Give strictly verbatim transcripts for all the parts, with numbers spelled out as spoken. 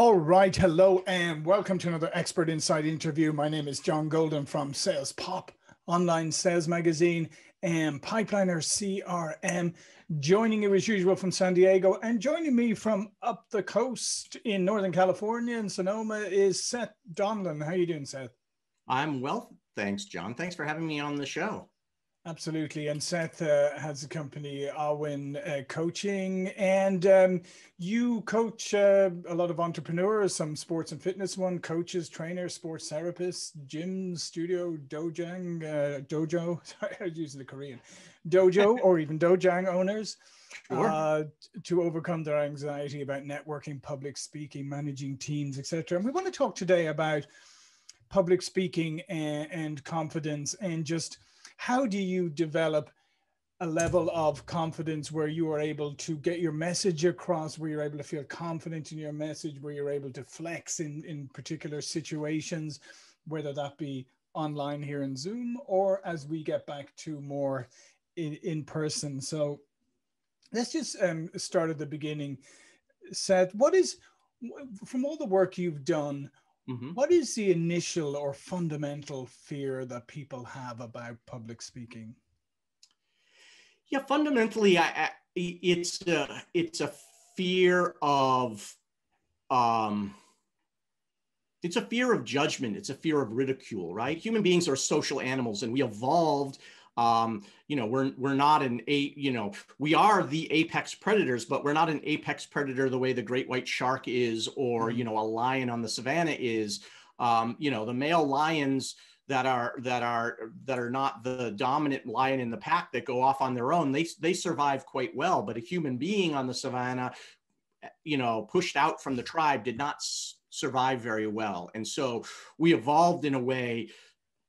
All right. Hello and welcome to another Expert Insight interview. My name is John Golden from Sales Pop Online Sales Magazine and Pipeliner C R M. Joining you as usual from San Diego, and joining me from up the coast in Northern California and Sonoma is Seth Donlin. How are you doing, Seth? I'm well, thanks, John. Thanks for having me on the show. Absolutely. And Seth uh, has a company, Awin uh, Coaching, and um, you coach uh, a lot of entrepreneurs, some sports and fitness one, coaches, trainers, sports therapists, gyms, studio, dojang, uh, dojo, sorry, I was using the Korean, dojo or even dojang owners sure. uh, to overcome their anxiety about networking, public speaking, managing teams, et cetera. And we want to talk today about public speaking and, and confidence, and just how do you develop a level of confidence where you are able to get your message across, where you're able to feel confident in your message, where you're able to flex in, in particular situations, whether that be online here in Zoom or as we get back to more in, in person. So let's just um, start at the beginning. Seth, what is, from all the work you've done, Mm-hmm. what is the initial or fundamental fear that people have about public speaking? Yeah, fundamentally, I, I, it's a, it's a fear of um, it's a fear of judgment. It's a fear of ridicule, right? Human beings are social animals, and we evolved. Um, you know, we're we're not an a you know we are the apex predators, but we're not an apex predator the way the great white shark is, or you know a lion on the savannah is. Um, you know, the male lions that are that are that are not the dominant lion in the pack that go off on their own. They they survive quite well, but a human being on the savannah, you know, pushed out from the tribe, did not s- survive very well, and so we evolved in a way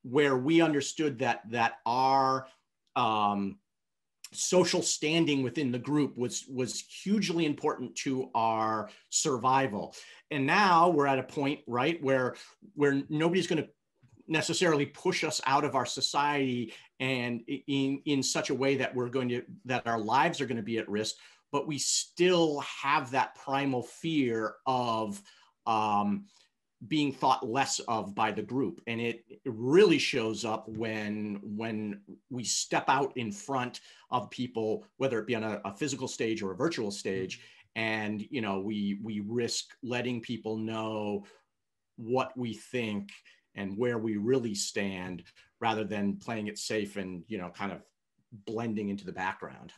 where we understood that that our um, social standing within the group was was hugely important to our survival. And now we're at a point, right, where where nobody's going to necessarily push us out of our society and in in such a way that we're going to that our lives are going to be at risk, but we still have that primal fear of um, being thought less of by the group. And it, it really shows up when when we step out in front of people, whether it be on a, a physical stage or a virtual stage, and you know we we risk letting people know what we think and where we really stand, rather than playing it safe and you know kind of blending into the background.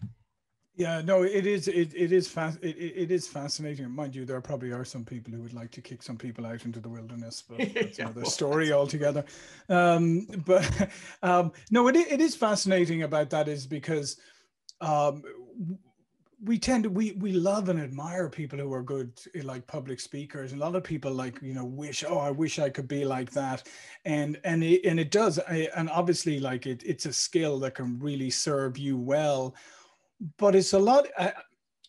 Yeah, no, it is. It it is fast. It, it is fascinating, mind you. There probably are some people who would like to kick some people out into the wilderness, but that's yeah, another well, story that's... altogether. Um, but um, no, it it is fascinating about that is because um, we tend to we we love and admire people who are good, like public speakers. A lot of people like you know wish oh I wish I could be like that, and and it, and it does, and obviously like it it's a skill that can really serve you well. But it's a lot. I,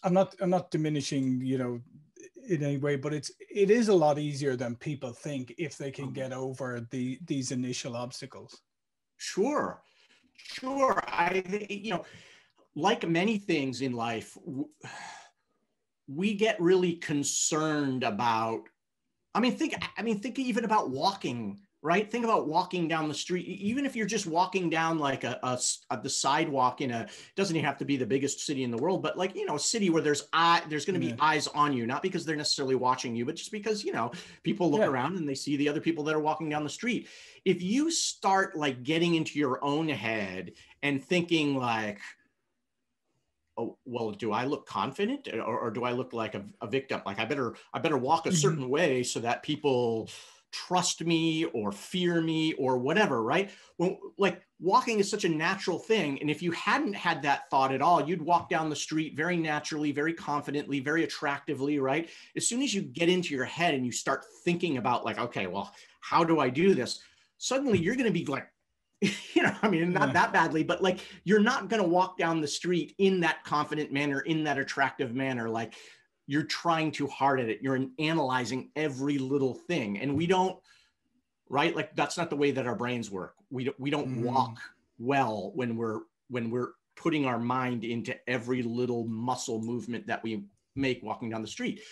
I'm not. I'm not diminishing, you know, in any way. But it's. It is a lot easier than people think if they can get over the these initial obstacles. Sure, sure. I. You know, like many things in life, we get really concerned about. I mean, think. I mean, think even about walking. Right? Think about walking down the street, even if you're just walking down like a, a, a the sidewalk in a, doesn't even have to be the biggest city in the world, but like, you know, a city where there's eye, there's going to yeah. be eyes on you, not because they're necessarily watching you, but just because, you know, people look yeah. around and they see the other people that are walking down the street. If you start like getting into your own head and thinking like, oh, well, do I look confident or, or do I look like a, a victim? Like I better, I better walk a certain way so that people trust me or fear me or whatever, right? Well, like walking is such a natural thing. And if you hadn't had that thought at all, you'd walk down the street very naturally, very confidently, very attractively, right? As soon as you get into your head and you start thinking about like, okay, well, how do I do this? Suddenly you're going to be like, you know, I mean, not yeah. that badly, but like, you're not going to walk down the street in that confident manner, in that attractive manner. Like, you're trying too hard at it. You're analyzing every little thing. And we don't, right? Like that's not the way that our brains work. We don't, we don't mm. walk well when we're, when we're putting our mind into every little muscle movement that we make walking down the street.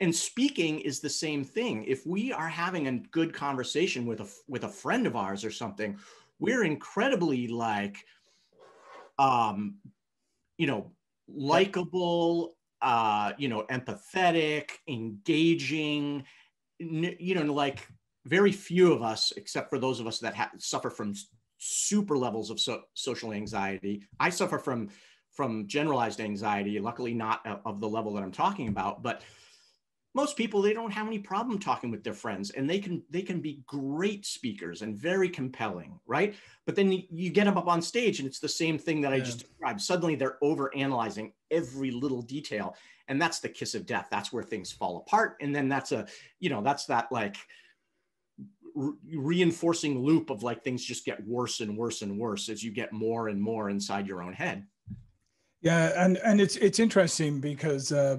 And speaking is the same thing. If we are having a good conversation with a, with a friend of ours or something, we're incredibly like, um, you know, likable, uh, you know, empathetic, engaging, you know, like very few of us, except for those of us that ha- suffer from super levels of so- social anxiety. I suffer from, from generalized anxiety, luckily not of the level that I'm talking about, but most people, they don't have any problem talking with their friends, and they can they can be great speakers and very compelling, right? But then you get them up on stage and it's the same thing that yeah. I just described. Suddenly they're overanalyzing every little detail, and that's the kiss of death. That's where things fall apart. And then that's a, you know, that's that like re- reinforcing loop of like things just get worse and worse and worse as you get more and more inside your own head. Yeah, and, and it's it's interesting because uh,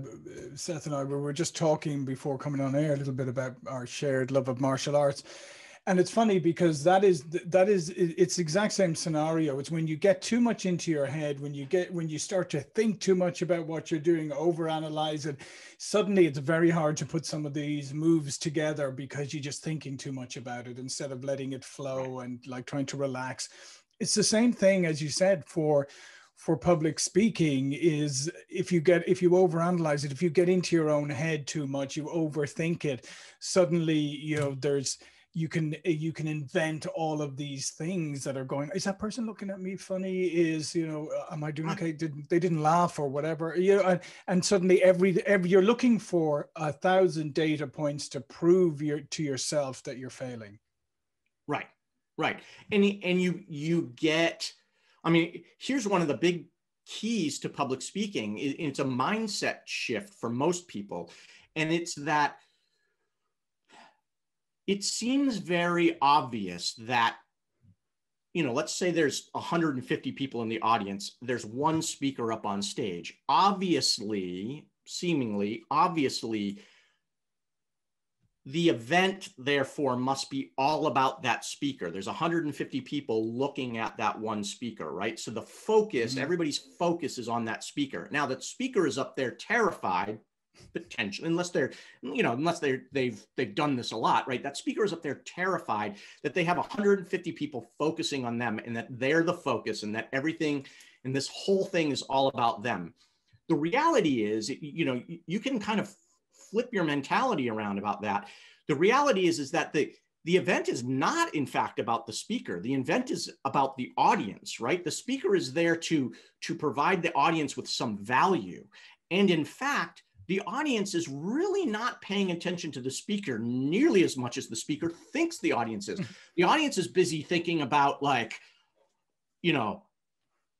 Seth and I we were just talking before coming on air a little bit about our shared love of martial arts, and it's funny because that is that is it's the exact same scenario. It's when you get too much into your head, when you get when you start to think too much about what you're doing, overanalyze it. Suddenly, it's very hard to put some of these moves together because you're just thinking too much about it instead of letting it flow and like trying to relax. It's the same thing as you said for. for public speaking is if you get, if you overanalyze it, if you get into your own head too much, you overthink it, suddenly, you know, there's, you can, you can invent all of these things that are going, is that person looking at me funny? Is, you know, am I doing okay? Did, they didn't laugh or whatever, you know, and, and suddenly every, every, you're looking for a thousand data points to prove your, to yourself that you're failing. Right. Right. And, and you, you get, I mean, here's one of the big keys to public speaking. It's a mindset shift for most people. And it's that it seems very obvious that, you know, let's say there's one hundred fifty people in the audience. There's one speaker up on stage. Obviously, seemingly, obviously, the event, therefore, must be all about that speaker. There's one hundred fifty people looking at that one speaker, right? So the focus, mm-hmm. everybody's focus is on that speaker. Now that speaker is up there terrified, potentially, unless they're, you know, unless they're, they've, they've done this a lot, right? That speaker is up there terrified that they have one hundred fifty people focusing on them and that they're the focus and that everything and this whole thing is all about them. The reality is, you know, you can kind of flip your mentality around about that. The reality is, is that the, the event is not, in fact, about the speaker. The event is about the audience, right? The speaker is there to, to provide the audience with some value. And in fact, the audience is really not paying attention to the speaker nearly as much as the speaker thinks the audience is. The audience is busy thinking about like, you know,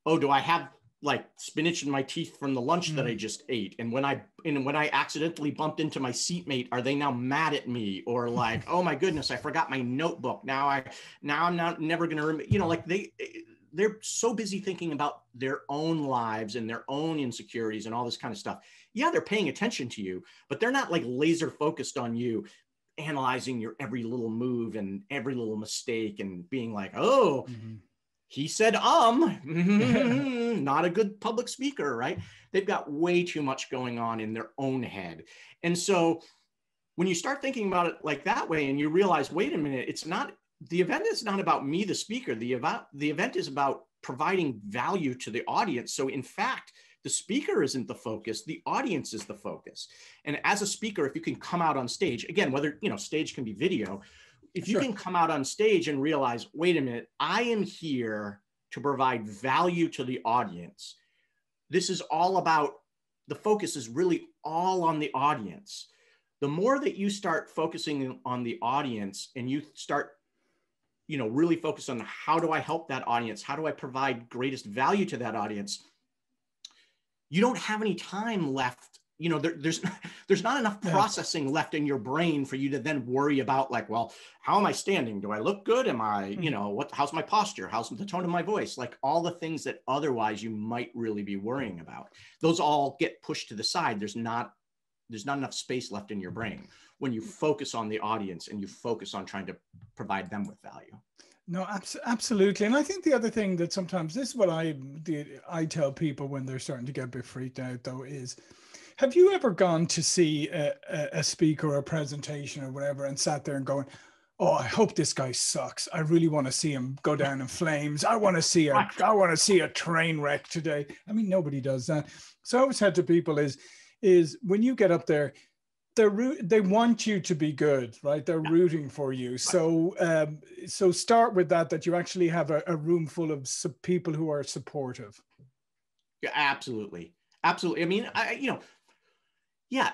oh, do I have like spinach in my teeth from the lunch mm. that I just ate. And when I, and when I accidentally bumped into my seatmate, are they now mad at me? Or like, oh my goodness, I forgot my notebook. Now I, now I'm not never going to remember, you know, like they, they're so busy thinking about their own lives and their own insecurities and all this kind of stuff. Yeah. They're paying attention to you, but they're not like laser focused on you, analyzing your every little move and every little mistake and being like, oh, mm-hmm. he said, um, mm-hmm, not a good public speaker, right? They've got way too much going on in their own head. And so when you start thinking about it like that way and you realize, wait a minute, it's not, the event is not about me, the speaker. The, about, the event is about providing value to the audience. So in fact, the speaker isn't the focus, the audience is the focus. And as a speaker, if you can come out on stage, again, whether, you know, stage can be video, if you sure. can come out on stage and realize, wait a minute, I am here to provide value to the audience. This is all about, the focus is really all on the audience. The more that you start focusing on the audience and you start, you know, really focus on how do I help that audience? How do I provide greatest value to that audience? You don't have any time left. You know, there, there's there's not enough processing yeah. left in your brain for you to then worry about like, well, how am I standing? Do I look good? Am I, mm-hmm. you know, what? How's my posture? How's the tone of my voice? Like all the things that otherwise you might really be worrying about. Those all get pushed to the side. There's not there's not enough space left in your brain when you focus on the audience and you focus on trying to provide them with value. No, abs- absolutely. And I think the other thing that sometimes this is what I the, I tell people when they're starting to get a bit freaked out, though, is Have you ever gone to see a, a speaker or a presentation or whatever and sat there and going, oh, I hope this guy sucks. I really want to see him go down in flames. I want to see a, I want to see a train wreck today. I mean, nobody does that. So I always said to people is, is when you get up there, they're, they want you to be good, right? They're yeah. rooting for you. So, um, so start with that, that you actually have a, a room full of people who are supportive. Yeah, absolutely. Absolutely. I mean, I, you know, yeah,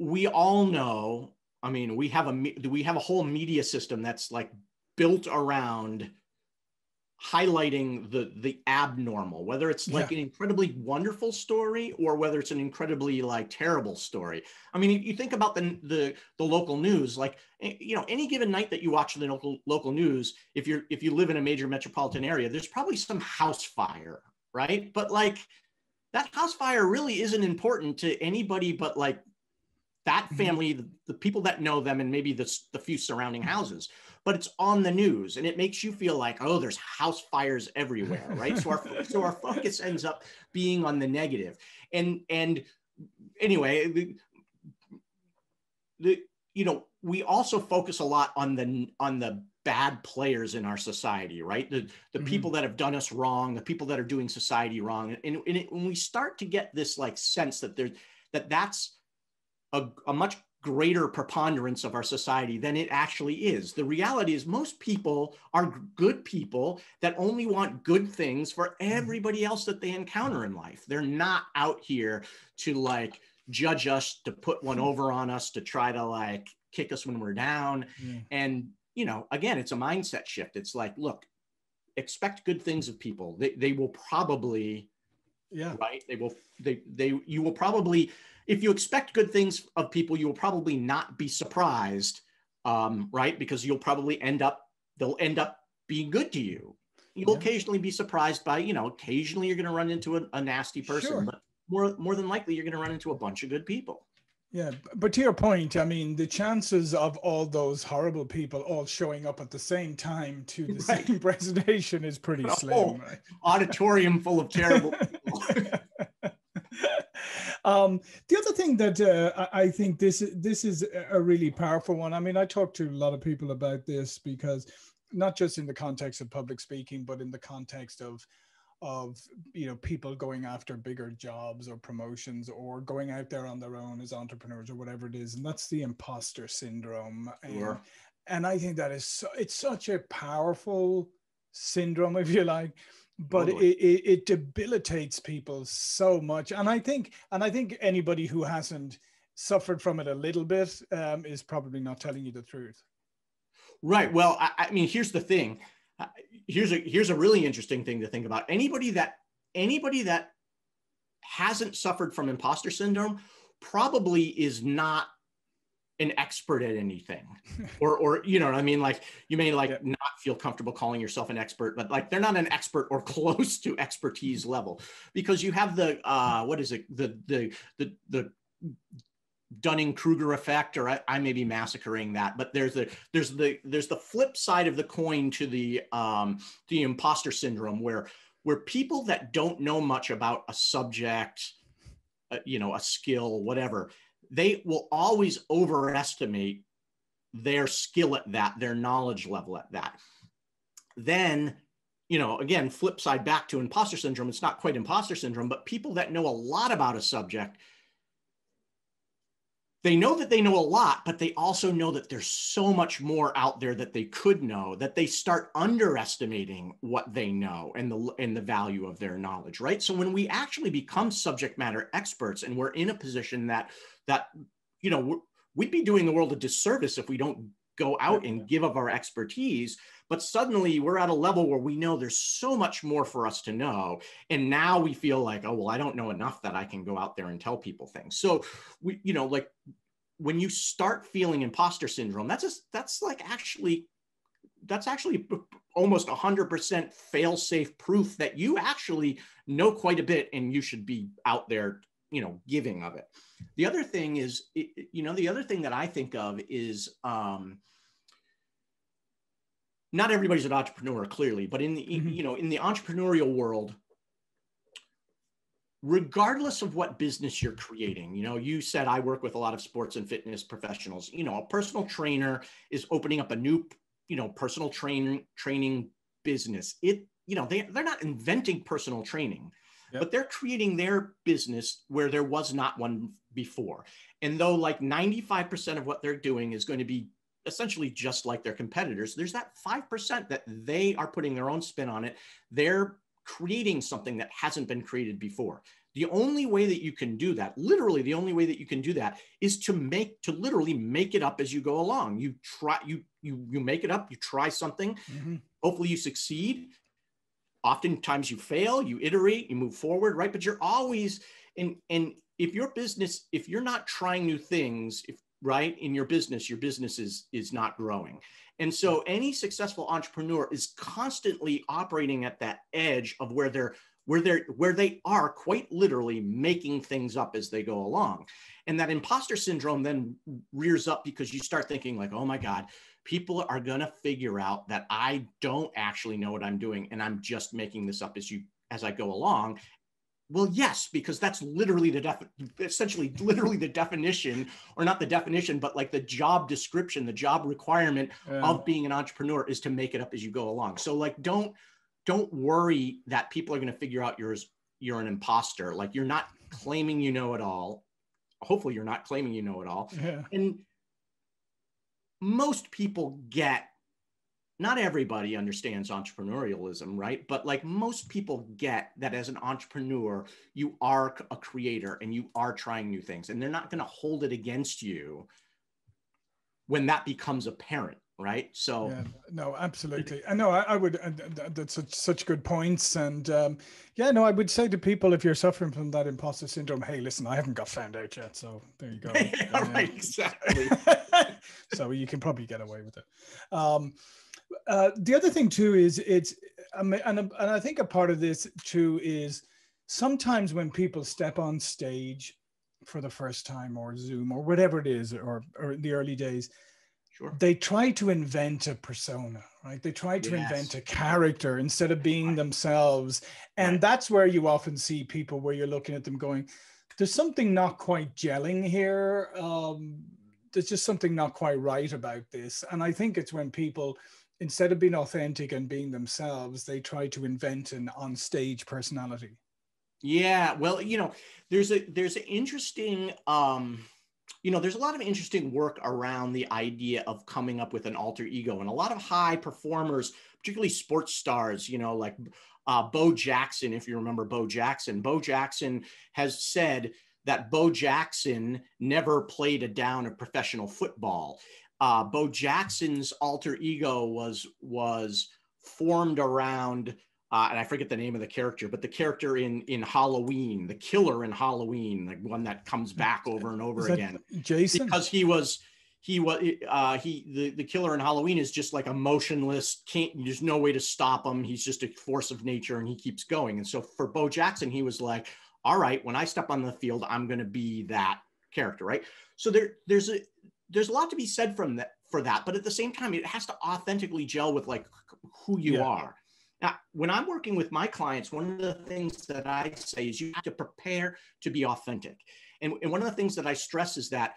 we all know, I mean, we have a we have a whole media system that's like built around highlighting the the abnormal, whether it's like yeah. an incredibly wonderful story or whether it's an incredibly like terrible story. I mean, if you think about the the the local news, like, you know, any given night that you watch the local local news, if you're if you live in a major metropolitan area, there's probably some house fire, right? But like that house fire really isn't important to anybody but like that family, the, the people that know them, and maybe the, the few surrounding houses, but it's on the news and it makes you feel like, oh, there's house fires everywhere, right? So our, so our focus ends up being on the negative. And, and anyway, the, the, you know, we also focus a lot on the, on the bad players in our society, right? The, the mm-hmm. people that have done us wrong, the people that are doing society wrong. And, and it, when we start to get this like sense that there's, that that's, A, a much greater preponderance of our society than it actually is. The reality is most people are good people that only want good things for everybody else that they encounter in life. They're not out here to like judge us, to put one over on us, to try to like kick us when we're down. Yeah. And, you know, again, it's a mindset shift. It's like, look, expect good things of people. They, they will probably, yeah. right? They will, they, they, you will probably, if you expect good things of people, you will probably not be surprised, um, right? Because you'll probably end up, they'll end up being good to you. You'll yeah. occasionally be surprised by, you know, occasionally you're going to run into a, a nasty person, sure. but more, more than likely you're going to run into a bunch of good people. Yeah, but to your point, I mean, the chances of all those horrible people all showing up at the same time to the right. same presentation is pretty slim. Oh, right? Auditorium full of terrible people. Um, the other thing that uh, I think this, this is a really powerful one. I mean, I talk to a lot of people about this because not just in the context of public speaking, but in the context of, of, you know, people going after bigger jobs or promotions or going out there on their own as entrepreneurs or whatever it is. And that's the imposter syndrome. Sure. And, and I think that is, so, it's such a powerful syndrome, if you like. But totally. it, it, it debilitates people so much. And I think and I think anybody who hasn't suffered from it a little bit um, is probably not telling you the truth. Right. Well, I, I mean, here's the thing. Here's a here's a really interesting thing to think about. Anybody that anybody that hasn't suffered from imposter syndrome probably is not an expert at anything, or, or, you know what I mean? Like you may like yeah. not feel comfortable calling yourself an expert, but like they're not an expert or close to expertise level because you have the, uh, what is it? The, the, the, the Dunning-Kruger effect, or I, I may be massacring that, but there's the, there's the, there's the flip side of the coin to the, um, the imposter syndrome where, where people that don't know much about a subject, uh, you know, a skill, whatever, they will always overestimate their skill at that, their knowledge level at that. Then, you know, again, flip side back to imposter syndrome. It's not quite imposter syndrome, but people that know a lot about a subject, they know that they know a lot, but they also know that there's so much more out there that they could know that they start underestimating what they know and the, and the value of their knowledge, right? So when we actually become subject matter experts and we're in a position that, that, you know, we'd be doing the world a disservice if we don't go out and give up our expertise, but suddenly we're at a level where we know there's so much more for us to know. And now we feel like, oh, well, I don't know enough that I can go out there and tell people things. So we, you know, like when you start feeling imposter syndrome, that's just, that's like actually, that's actually almost a hundred percent fail safe proof that you actually know quite a bit and you should be out there, you know, giving of it. The other thing is, you know, the other thing that I think of is um, not everybody's an entrepreneur, clearly, but in the, mm-hmm. you know, in the entrepreneurial world, regardless of what business you're creating. You know, you said I work with a lot of sports and fitness professionals. You know, a personal trainer is opening up a new, you know, personal training training business. It, you know, they, they're not inventing personal training, yep. but they're creating their business where there was not one before. And though like ninety-five percent of what they're doing is going to be essentially just like their competitors, there's that five percent that they are putting their own spin on it. They're creating something that hasn't been created before. The only way that you can do that, literally the only way that you can do that is to make, to literally make it up as you go along. You try, you, you, you make it up, you try something, mm-hmm. hopefully you succeed. Oftentimes you fail, you iterate, you move forward, right? But you're always in, and if your business, if you're not trying new things, if right, in your business, your business is, is not growing. And so any successful entrepreneur is constantly operating at that edge of where they're, where they're, where they are quite literally making things up as they go along. And that imposter syndrome then rears up because you start thinking like, oh my God, people are going to figure out that I don't actually know what I'm doing. And I'm just making this up as you, as I go along. Well, yes, because that's literally the def- essentially literally the definition, or not the definition, but like the job description, the job requirement um, of being an entrepreneur is to make it up as you go along. So like, don't, don't worry that people are going to figure out you're, you're an imposter. Like you're not claiming, you know, it all. Hopefully you're not claiming, you know, it all. Yeah. And most people get, not everybody understands entrepreneurialism, right? But like most people get that as an entrepreneur, you are a creator and you are trying new things, and they're not going to hold it against you when that becomes apparent, right? So yeah, no, absolutely. And no, I, I would, uh, that's such, such good points. And um, yeah, no, I would say to people, if you're suffering from that imposter syndrome, hey, listen, I haven't got found out yet. So there you go. Yeah, right, exactly. So you can probably get away with it. Um, Uh, the other thing too is it's, and, and I think a part of this too is sometimes when people step on stage for the first time or Zoom or whatever it is, or, or in the early days, sure. they try to invent a persona, right? They try to yes. invent a character instead of being right. themselves. And right. that's where you often see people where you're looking at them going, there's something not quite gelling here. Um, there's just something not quite right about this. And I think it's when people, instead of being authentic and being themselves, they try to invent an on-stage personality. Yeah, well, you know, there's a there's an interesting, um, you know, there's a lot of interesting work around the idea of coming up with an alter ego, and a lot of high performers, particularly sports stars, you know, like uh, Bo Jackson, if you remember Bo Jackson. Bo Jackson has said that Bo Jackson never played a down of professional football. Uh, Bo Jackson's alter ego was was formed around, uh, and I forget the name of the character, but the character in in Halloween, the killer in Halloween, the one that comes back over and over again. Jason, because he was he was uh, he the, the killer in Halloween is just like emotionless. Can't there's no way to stop him. He's just a force of nature, and he keeps going. And so for Bo Jackson, he was like, all right, when I step on the field, I'm going to be that character, right? So there there's a There's a lot to be said from that, for that, but at the same time, it has to authentically gel with like who you yeah. are. Now, when I'm working with my clients, one of the things that I say is you have to prepare to be authentic. And, and one of the things that I stress is that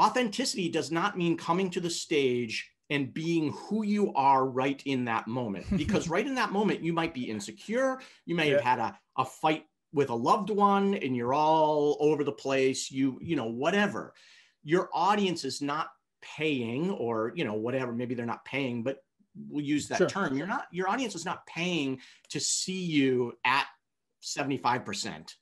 authenticity does not mean coming to the stage and being who you are right in that moment, because right in that moment, you might be insecure. You may yeah. have had a, a fight with a loved one and you're all over the place, you, you know, whatever. Your audience is not paying, or, you know, whatever, maybe they're not paying, but we'll use that sure. term. You're not, your audience is not paying to see you at seventy-five percent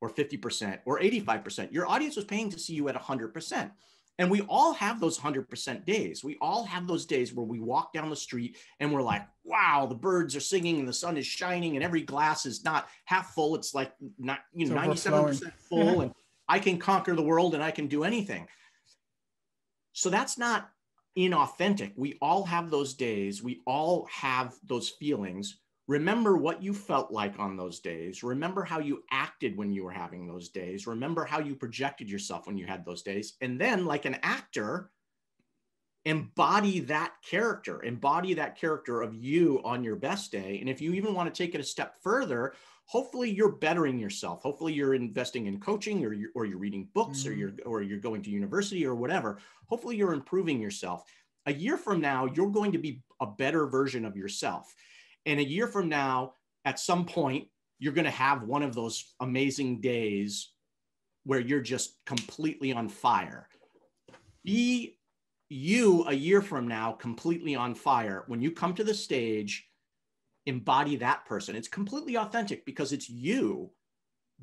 or fifty percent or eighty-five percent. Your audience was paying to see you at one hundred percent. And we all have those one hundred percent days. We all have those days where we walk down the street and we're like, wow, the birds are singing and the sun is shining and every glass is not half full. It's like, not, you know, ninety-seven percent full, and I can conquer the world and I can do anything. So that's not inauthentic. We all have those days. We all have those feelings. Remember what you felt like on those days. Remember how you acted when you were having those days. Remember how you projected yourself when you had those days. And then, like an actor, embody that character, embody that character of you on your best day. And if you even want to take it a step further, hopefully you're bettering yourself. Hopefully you're investing in coaching, or you're, or you're reading books, mm-hmm. or you're or you're going to university or whatever. Hopefully you're improving yourself. A year from now, you're going to be a better version of yourself. And a year from now, at some point, you're going to have one of those amazing days where you're just completely on fire. Be you a year from now, completely on fire. When you come to the stage, embody that person. It's completely authentic because it's you,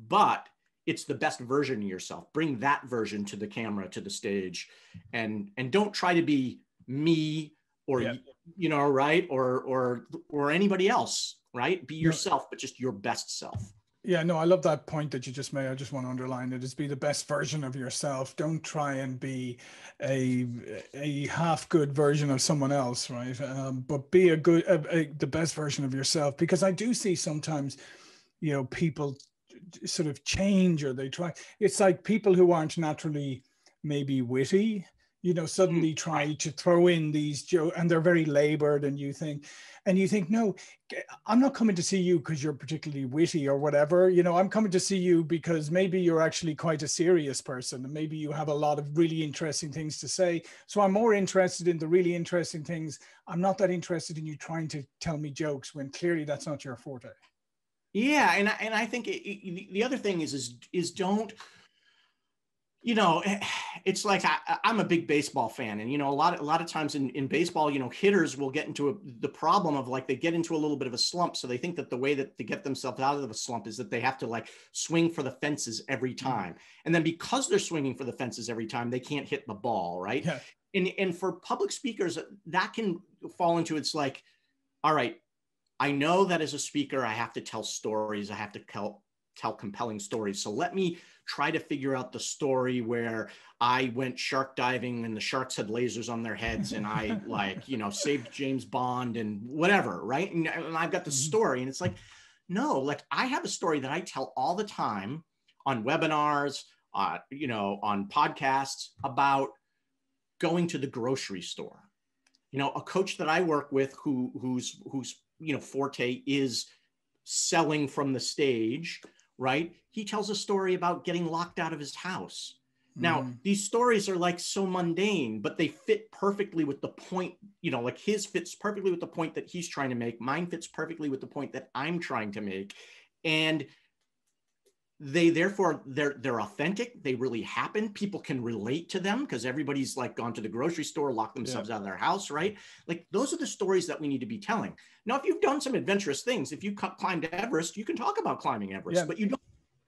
but it's the best version of yourself. Bring that version to the camera, to the stage, and, and don't try to be me or, yeah. you know, right. Or, or, or anybody else, right? Be yourself, but just your best self. Yeah, no, I love that point that you just made. I just want to underline it, is be the best version of yourself. Don't try and be a, a half good version of someone else, right? Um, but be a good, a, a, the best version of yourself, because I do see sometimes, you know, people sort of change, or they try. It's like people who aren't naturally maybe witty, you know, suddenly try to throw in these jokes, and they're very labored, and you think, and you think, no, I'm not coming to see you because you're particularly witty or whatever. You know, I'm coming to see you because maybe you're actually quite a serious person, and maybe you have a lot of really interesting things to say. So I'm more interested in the really interesting things. I'm not that interested in you trying to tell me jokes when clearly that's not your forte. Yeah, and I, and I think it, it, the other thing is, is, is don't, you know, it's like I, I'm a big baseball fan, and you know, a lot, a lot of times in, in baseball, you know, hitters will get into a, the problem of like they get into a little bit of a slump, so they think that the way that they get themselves out of a slump is that they have to like swing for the fences every time, and then because they're swinging for the fences every time, they can't hit the ball, right? Yeah. And and for public speakers, that can fall into it's like, all right, I know that as a speaker, I have to tell stories, I have to tell. tell compelling stories. So let me try to figure out the story where I went shark diving and the sharks had lasers on their heads and I like, you know, saved James Bond and whatever, right? And, and I've got the story, and it's like, no, like I have a story that I tell all the time on webinars, uh, you know, on podcasts about going to the grocery store. You know, a coach that I work with who who's, who's, you know, forte is selling from the stage, right? He tells a story about getting locked out of his house. Now, mm. these stories are like so mundane, but they fit perfectly with the point, you know, like his fits perfectly with the point that he's trying to make. Mine fits perfectly with the point that I'm trying to make. And they therefore, they're, they're authentic. They really happen. People can relate to them because everybody's like gone to the grocery store, locked themselves yeah. out of their house, right? Like those are the stories that we need to be telling. Now, if you've done some adventurous things, if you climbed Everest, you can talk about climbing Everest, yeah. but you don't,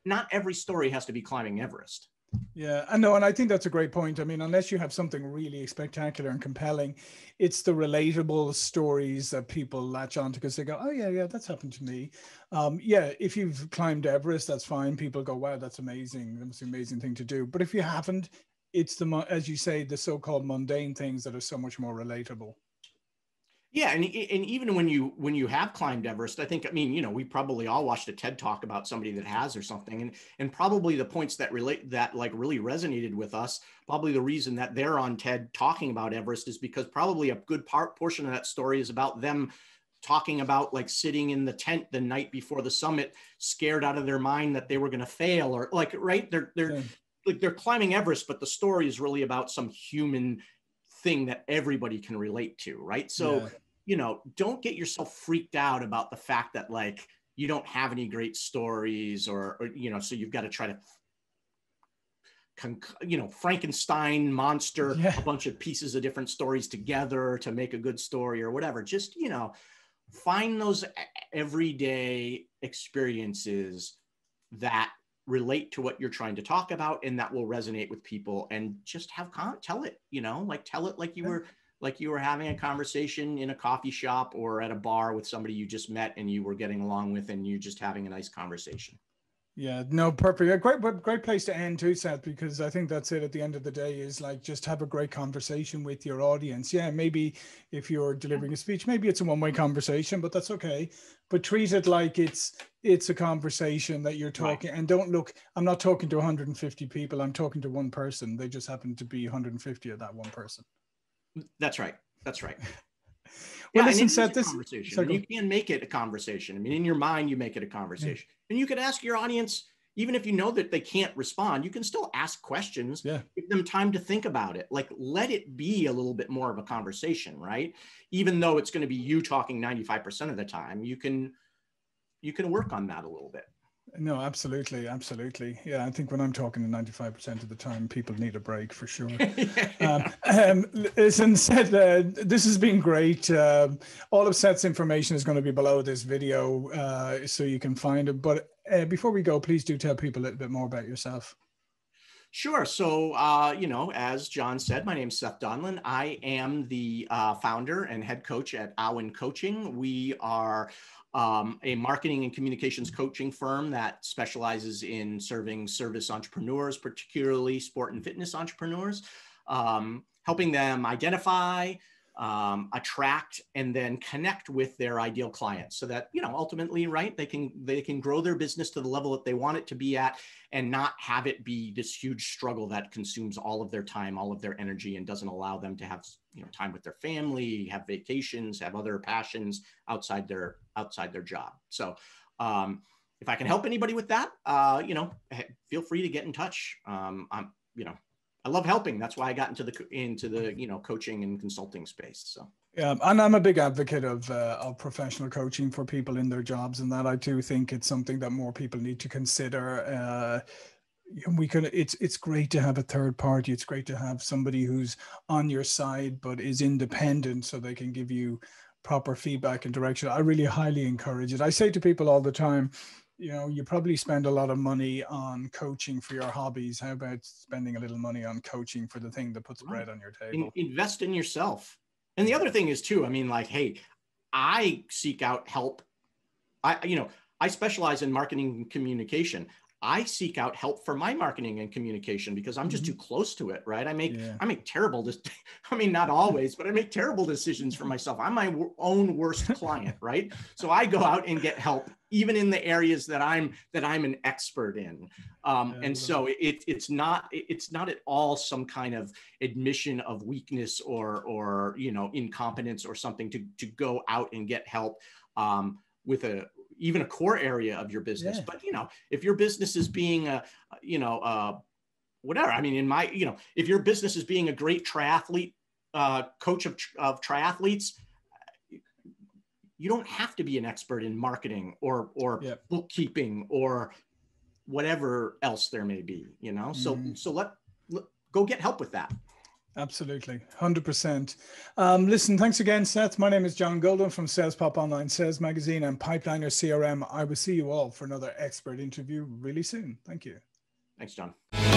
not every story has to be climbing Everest. Yeah, I know, and I think that's a great point. I mean, unless you have something really spectacular and compelling, it's the relatable stories that people latch on to because they go, oh, yeah, yeah, that's happened to me. Um, yeah, if you've climbed Everest, that's fine. People go, wow, that's amazing. That's an amazing thing to do. But if you haven't, it's the, as you say, the so-called mundane things that are so much more relatable. Yeah, and and even when you when you have climbed Everest, I think, I mean, you know, we probably all watched a TED talk about somebody that has or something, and and probably the points that relate that like really resonated with us. Probably the reason that they're on TED talking about Everest is because probably a good part portion of that story is about them talking about like sitting in the tent the night before the summit, scared out of their mind that they were going to fail, or like right they're they're yeah. like they're climbing Everest, but the story is really about some human thing that everybody can relate to, right? So. Yeah. You know, don't get yourself freaked out about the fact that like you don't have any great stories, or, or you know, so you've got to try to, conc- you know, Frankenstein monster yeah. a bunch of pieces of different stories together to make a good story or whatever. Just, you know, find those everyday experiences that relate to what you're trying to talk about and that will resonate with people, and just have con- tell it, you know, like tell it like you yeah. were. like you were having a conversation in a coffee shop or at a bar with somebody you just met and you were getting along with, and you just having a nice conversation. Yeah, no, perfect. A great, great place to end too, Seth, because I think that's it at the end of the day, is like, just have a great conversation with your audience. Yeah, maybe if you're delivering a speech, maybe it's a one-way conversation, but that's okay. But treat it like it's it's a conversation that you're talking, right. and don't look, I'm not talking to one hundred fifty people, I'm talking to one person. They just happen to be one hundred fifty of that one person. That's right. That's right. Well, yeah, listen, Seth, this conversation. Sorry, you can make it a conversation. I mean, in your mind, you make it a conversation, yeah. And you could ask your audience, even if you know that they can't respond, you can still ask questions, yeah. Give them time to think about it. Like, let it be a little bit more of a conversation, right? Even though it's going to be you talking ninety-five percent of the time, you can, you can work on that a little bit. No, absolutely. Absolutely. Yeah. I think when I'm talking to ninety-five percent of the time, people need a break for sure. yeah. um, um, listen, Seth, uh, this has been great. Uh, all of Seth's information is going to be below this video, uh, so you can find it. But uh, before we go, please do tell people a little bit more about yourself. Sure. So, uh, you know, as John said, my name is Seth Donlin. I am the uh, founder and head coach at Awin Coaching. We are Um, a marketing and communications coaching firm that specializes in serving service entrepreneurs, particularly sport and fitness entrepreneurs, um, helping them identify, um, attract, and then connect with their ideal clients so that, you know, ultimately, right, they can, they can grow their business to the level that they want it to be at and not have it be this huge struggle that consumes all of their time, all of their energy, and doesn't allow them to have, you know, time with their family, have vacations, have other passions outside their outside their job. So um, if I can help anybody with that, uh, you know, feel free to get in touch. Um, I'm, you know, I love helping. That's why I got into the into the you know coaching and consulting space. So. Yeah, and I'm a big advocate of, uh, of professional coaching for people in their jobs, and that I do think it's something that more people need to consider. Uh, we can it's it's great to have a third party. It's great to have somebody who's on your side but is independent, so they can give you proper feedback and direction. I really highly encourage it. I say to people all the time, you know, you probably spend a lot of money on coaching for your hobbies. How about spending a little money on coaching for the thing that puts bread on your table? In- invest in yourself. And the other thing is too, I mean, like, hey, I seek out help. I, you know, I specialize in marketing and communication. I seek out help for my marketing and communication because I'm just mm-hmm. too close to it, right? I make yeah. I make terrible, de- I mean, not always, but I make terrible decisions for myself. I'm my w- own worst client, right? So I go out and get help, even in the areas that I'm that I'm an expert in. Um, yeah, and so it, it's not it's not at all some kind of admission of weakness or or you know incompetence or something to to go out and get help um, with a. even a core area of your business. Yeah. But, you know, if your business is being, a, you know, uh, whatever, I mean, in my, you know, if your business is being a great triathlete, uh, coach of, of triathletes, you don't have to be an expert in marketing or, or yep. bookkeeping or whatever else there may be, you know? Mm. So, so let, let, go get help with that. Absolutely. one hundred percent. Um, listen, thanks again, Seth. My name is John Golden from Sales Pop Online Sales Magazine and Pipeliner C R M. I will see you all for another expert interview really soon. Thank you. Thanks, John.